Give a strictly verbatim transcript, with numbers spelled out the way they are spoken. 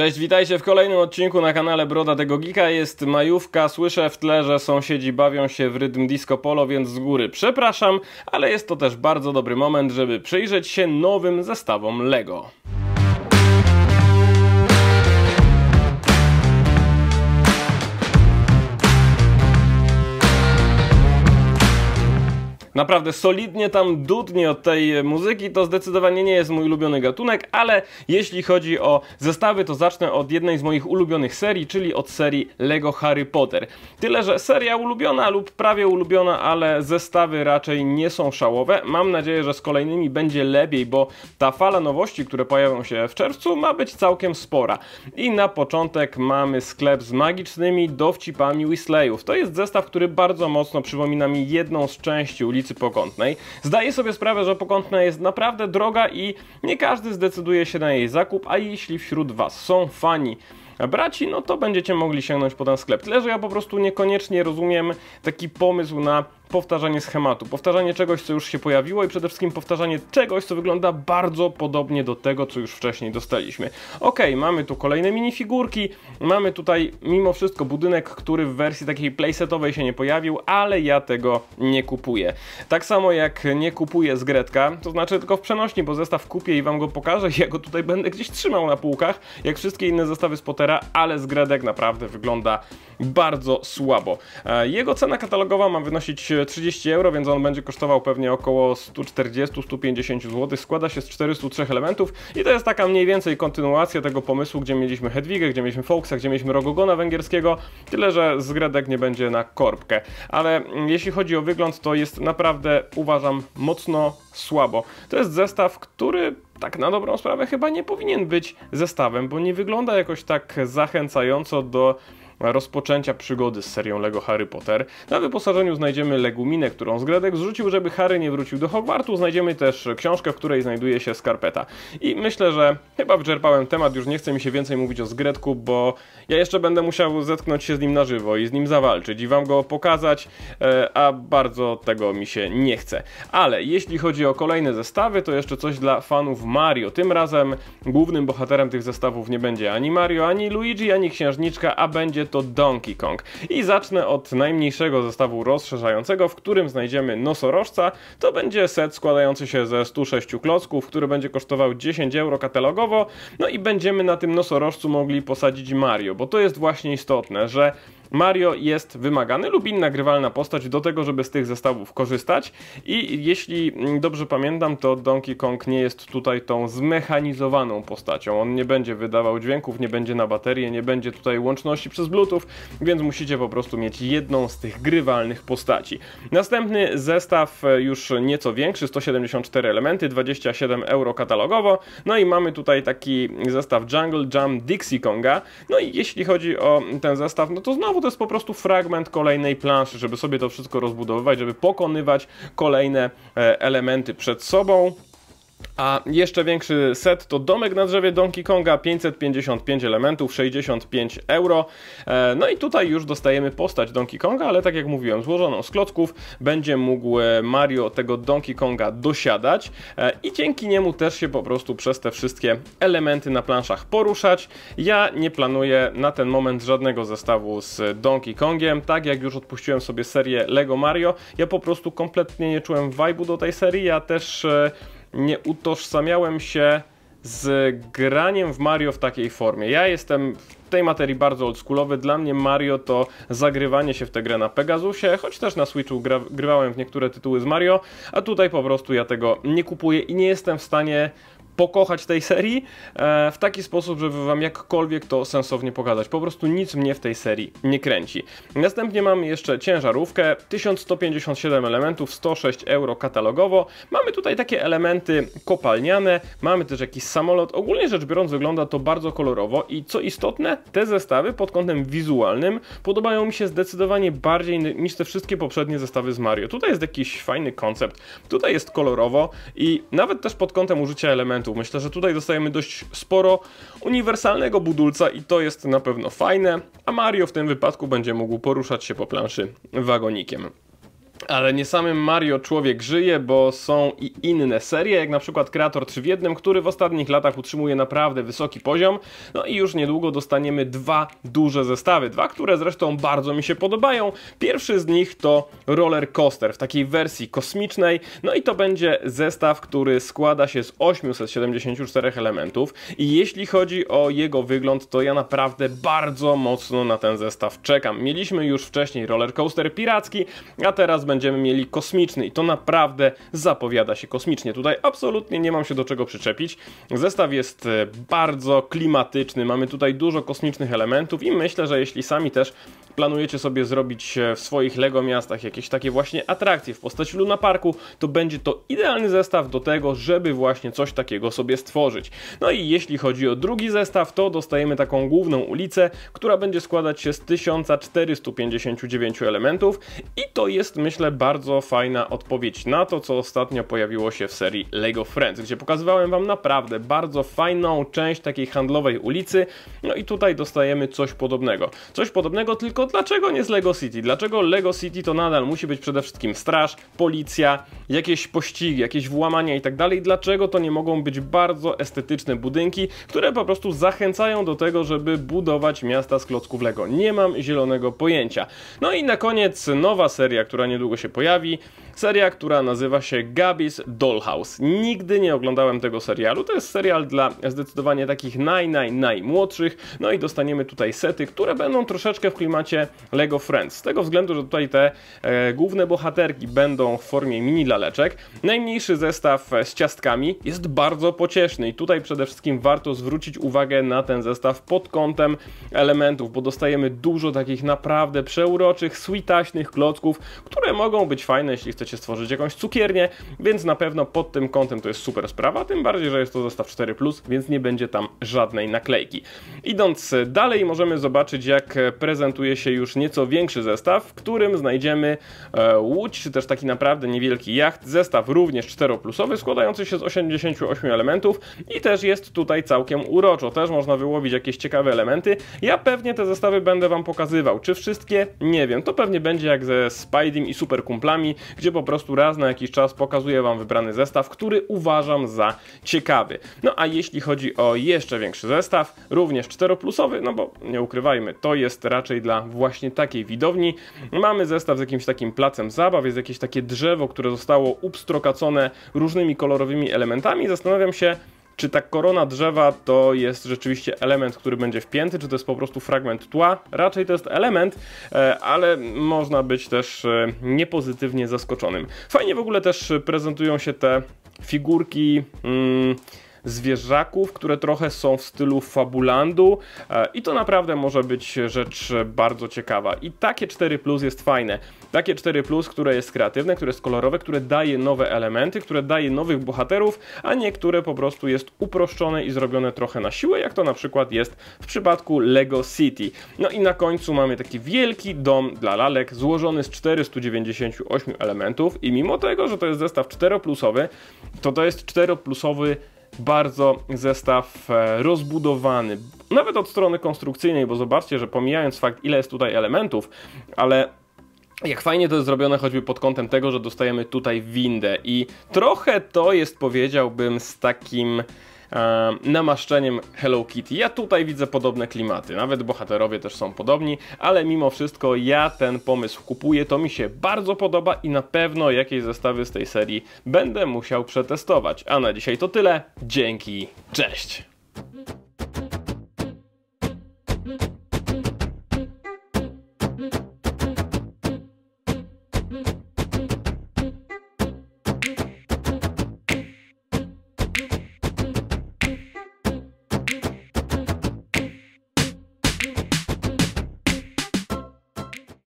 Cześć, witajcie w kolejnym odcinku na kanale Brodatego Geeka. Jest majówka, słyszę w tle, że sąsiedzi bawią się w rytm disco polo, więc z góry przepraszam, ale jest to też bardzo dobry moment, żeby przyjrzeć się nowym zestawom LEGO. Naprawdę solidnie tam dudnie od tej muzyki, to zdecydowanie nie jest mój ulubiony gatunek, ale jeśli chodzi o zestawy, to zacznę od jednej z moich ulubionych serii, czyli od serii LEGO Harry Potter. Tyle, że seria ulubiona lub prawie ulubiona, ale zestawy raczej nie są szałowe. Mam nadzieję, że z kolejnymi będzie lepiej, bo ta fala nowości, które pojawią się w czerwcu, ma być całkiem spora. I na początek mamy sklep z magicznymi dowcipami Weasleyów. To jest zestaw, który bardzo mocno przypomina mi jedną z części ulicy Pokątnej. Zdaję sobie sprawę, że Pokątna jest naprawdę droga i nie każdy zdecyduje się na jej zakup, a jeśli wśród Was są fani braci, no to będziecie mogli sięgnąć po ten sklep. Tyle, że ja po prostu niekoniecznie rozumiem taki pomysł na powtarzanie schematu, powtarzanie czegoś, co już się pojawiło i przede wszystkim powtarzanie czegoś, co wygląda bardzo podobnie do tego, co już wcześniej dostaliśmy. Ok, mamy tu kolejne minifigurki, mamy tutaj mimo wszystko budynek, który w wersji takiej playsetowej się nie pojawił, ale ja tego nie kupuję. Tak samo jak nie kupuję Zgredka, to znaczy tylko w przenośni, bo zestaw kupię i Wam go pokażę i ja go tutaj będę gdzieś trzymał na półkach, jak wszystkie inne zestawy z Pottera, ale Zgredek naprawdę wygląda bardzo słabo. Jego cena katalogowa ma wynosić trzydzieści euro, więc on będzie kosztował pewnie około sto czterdzieści do stu pięćdziesięciu złotych. Składa się z czterystu trzech elementów i to jest taka mniej więcej kontynuacja tego pomysłu, gdzie mieliśmy Hedwigę, gdzie mieliśmy Foxa, gdzie mieliśmy Rogona węgierskiego, tyle że Zgredek nie będzie na korbkę. Ale jeśli chodzi o wygląd, to jest naprawdę, uważam, mocno słabo. To jest zestaw, który tak na dobrą sprawę chyba nie powinien być zestawem, bo nie wygląda jakoś tak zachęcająco do rozpoczęcia przygody z serią LEGO Harry Potter. Na wyposażeniu znajdziemy leguminę, którą Zgredek zrzucił, żeby Harry nie wrócił do Hogwartu. Znajdziemy też książkę, w której znajduje się skarpeta. I myślę, że chyba wyczerpałem temat, już nie chcę mi się więcej mówić o Zgredku, bo ja jeszcze będę musiał zetknąć się z nim na żywo i z nim zawalczyć i Wam go pokazać, a bardzo tego mi się nie chce. Ale jeśli chodzi o kolejne zestawy, to jeszcze coś dla fanów Mario. Tym razem głównym bohaterem tych zestawów nie będzie ani Mario, ani Luigi, ani Księżniczka, a będzie to Donkey Kong. I zacznę od najmniejszego zestawu rozszerzającego, w którym znajdziemy nosorożca. To będzie set składający się ze stu sześciu klocków, który będzie kosztował dziesięć euro katalogowo. No i będziemy na tym nosorożcu mogli posadzić Mario, bo to jest właśnie istotne, że Mario jest wymagany lub inna grywalna postać do tego, żeby z tych zestawów korzystać i jeśli dobrze pamiętam, to Donkey Kong nie jest tutaj tą zmechanizowaną postacią. On nie będzie wydawał dźwięków, nie będzie na baterię, nie będzie tutaj łączności przez Bluetooth, więc musicie po prostu mieć jedną z tych grywalnych postaci. Następny zestaw już nieco większy, sto siedemdziesiąt cztery elementy, dwadzieścia siedem euro katalogowo. No i mamy tutaj taki zestaw Jungle Jam Dixie Konga. No i jeśli chodzi o ten zestaw, no to znowu to jest po prostu fragment kolejnej planszy, żeby sobie to wszystko rozbudowywać, żeby pokonywać kolejne elementy przed sobą. A jeszcze większy set to domek na drzewie Donkey Konga, pięćset pięćdziesiąt pięć elementów, sześćdziesiąt pięć euro. No i tutaj już dostajemy postać Donkey Konga, ale tak jak mówiłem, złożoną z klocków. Będzie mógł Mario tego Donkey Konga dosiadać i dzięki niemu też się po prostu przez te wszystkie elementy na planszach poruszać. Ja nie planuję na ten moment żadnego zestawu z Donkey Kongiem. Tak jak już odpuściłem sobie serię LEGO Mario, ja po prostu kompletnie nie czułem vibe'u do tej serii. Ja też nie utożsamiałem się z graniem w Mario w takiej formie. Ja jestem w tej materii bardzo oldschoolowy. Dla mnie Mario to zagrywanie się w tę grę na Pegasusie, choć też na Switchu gra, grywałem w niektóre tytuły z Mario, a tutaj po prostu ja tego nie kupuję i nie jestem w stanie pokochać tej serii e, w taki sposób, żeby Wam jakkolwiek to sensownie pokazać. Po prostu nic mnie w tej serii nie kręci. Następnie mamy jeszcze ciężarówkę, tysiąc sto pięćdziesiąt siedem elementów, sto sześć euro katalogowo. Mamy tutaj takie elementy kopalniane, mamy też jakiś samolot. Ogólnie rzecz biorąc wygląda to bardzo kolorowo i co istotne, te zestawy pod kątem wizualnym podobają mi się zdecydowanie bardziej niż te wszystkie poprzednie zestawy z Mario. Tutaj jest jakiś fajny koncept, tutaj jest kolorowo i nawet też pod kątem użycia elementów myślę, że tutaj dostajemy dość sporo uniwersalnego budulca i to jest na pewno fajne, a Mario w tym wypadku będzie mógł poruszać się po planszy wagonikiem. Ale nie samym Mario człowiek żyje, bo są i inne serie, jak na przykład Creator trzy w jednym, który w ostatnich latach utrzymuje naprawdę wysoki poziom. No i już niedługo dostaniemy dwa duże zestawy, dwa, które zresztą bardzo mi się podobają. Pierwszy z nich to Roller Coaster w takiej wersji kosmicznej. No i to będzie zestaw, który składa się z osiemset siedemdziesięciu czterech elementów. I jeśli chodzi o jego wygląd, to ja naprawdę bardzo mocno na ten zestaw czekam. Mieliśmy już wcześniej Roller Coaster piracki, a teraz będziemy mieli kosmiczny i to naprawdę zapowiada się kosmicznie. Tutaj absolutnie nie mam się do czego przyczepić. Zestaw jest bardzo klimatyczny, mamy tutaj dużo kosmicznych elementów i myślę, że jeśli sami też planujecie sobie zrobić w swoich LEGO miastach jakieś takie właśnie atrakcje w postaci Luna Parku, to będzie to idealny zestaw do tego, żeby właśnie coś takiego sobie stworzyć. No i jeśli chodzi o drugi zestaw, to dostajemy taką główną ulicę, która będzie składać się z tysiąca czterystu pięćdziesięciu dziewięciu elementów i to jest, myślę, bardzo fajna odpowiedź na to, co ostatnio pojawiło się w serii LEGO Friends, gdzie pokazywałem wam naprawdę bardzo fajną część takiej handlowej ulicy. No i tutaj dostajemy coś podobnego. Coś podobnego, tylko dlaczego nie z LEGO City? Dlaczego LEGO City to nadal musi być przede wszystkim straż, policja, jakieś pościgi, jakieś włamania i tak dalej? Dlaczego to nie mogą być bardzo estetyczne budynki, które po prostu zachęcają do tego, żeby budować miasta z klocków LEGO? Nie mam zielonego pojęcia. No i na koniec nowa seria, która nie niedługo się pojawi. Seria, która nazywa się Gabby's Dollhouse. Nigdy nie oglądałem tego serialu. To jest serial dla zdecydowanie takich naj, naj, najmłodszych. No i dostaniemy tutaj sety, które będą troszeczkę w klimacie LEGO Friends. Z tego względu, że tutaj te e, główne bohaterki będą w formie mini laleczek. Najmniejszy zestaw z ciastkami jest bardzo pocieszny i tutaj przede wszystkim warto zwrócić uwagę na ten zestaw pod kątem elementów, bo dostajemy dużo takich naprawdę przeuroczych, sweetaśnych klocków, które mogą być fajne, jeśli chcecie stworzyć jakąś cukiernię, więc na pewno pod tym kątem to jest super sprawa, tym bardziej, że jest to zestaw cztery plus, więc nie będzie tam żadnej naklejki. Idąc dalej możemy zobaczyć, jak prezentuje się już nieco większy zestaw, w którym znajdziemy e, łódź, czy też taki naprawdę niewielki jacht, zestaw również czteroplusowy, składający się z osiemdziesięciu ośmiu elementów i też jest tutaj całkiem uroczo, też można wyłowić jakieś ciekawe elementy. Ja pewnie te zestawy będę wam pokazywał, czy wszystkie? Nie wiem, to pewnie będzie jak ze Spidey i Super kumplami, gdzie po prostu raz na jakiś czas pokazuję wam wybrany zestaw, który uważam za ciekawy. No a jeśli chodzi o jeszcze większy zestaw, również czteroplusowy, no bo nie ukrywajmy, to jest raczej dla właśnie takiej widowni. Mamy zestaw z jakimś takim placem zabaw, jest jakieś takie drzewo, które zostało upstrokacone różnymi kolorowymi elementami. Zastanawiam się, czy ta korona drzewa to jest rzeczywiście element, który będzie wpięty, czy to jest po prostu fragment tła? Raczej to jest element, ale można być też niepozytywnie zaskoczonym. Fajnie w ogóle też prezentują się te figurki Hmm, zwierzaków, które trochę są w stylu fabulandu i to naprawdę może być rzecz bardzo ciekawa i takie cztery plus jest fajne, takie cztery plus, które jest kreatywne, które jest kolorowe, które daje nowe elementy, które daje nowych bohaterów, a niektóre po prostu jest uproszczone i zrobione trochę na siłę, jak to na przykład jest w przypadku LEGO City. No i na końcu mamy taki wielki dom dla lalek złożony z czterystu dziewięćdziesięciu ośmiu elementów i mimo tego, że to jest zestaw czteroplusowy, to to jest czteroplusowy bardzo zestaw rozbudowany, nawet od strony konstrukcyjnej, bo zobaczcie, że pomijając fakt, ile jest tutaj elementów, ale jak fajnie to jest zrobione choćby pod kątem tego, że dostajemy tutaj windę i trochę to jest, powiedziałbym, z takim namaszczeniem Hello Kitty. Ja tutaj widzę podobne klimaty, nawet bohaterowie też są podobni, ale mimo wszystko ja ten pomysł kupuję, to mi się bardzo podoba i na pewno jakieś zestawy z tej serii będę musiał przetestować. A na dzisiaj to tyle, dzięki, cześć!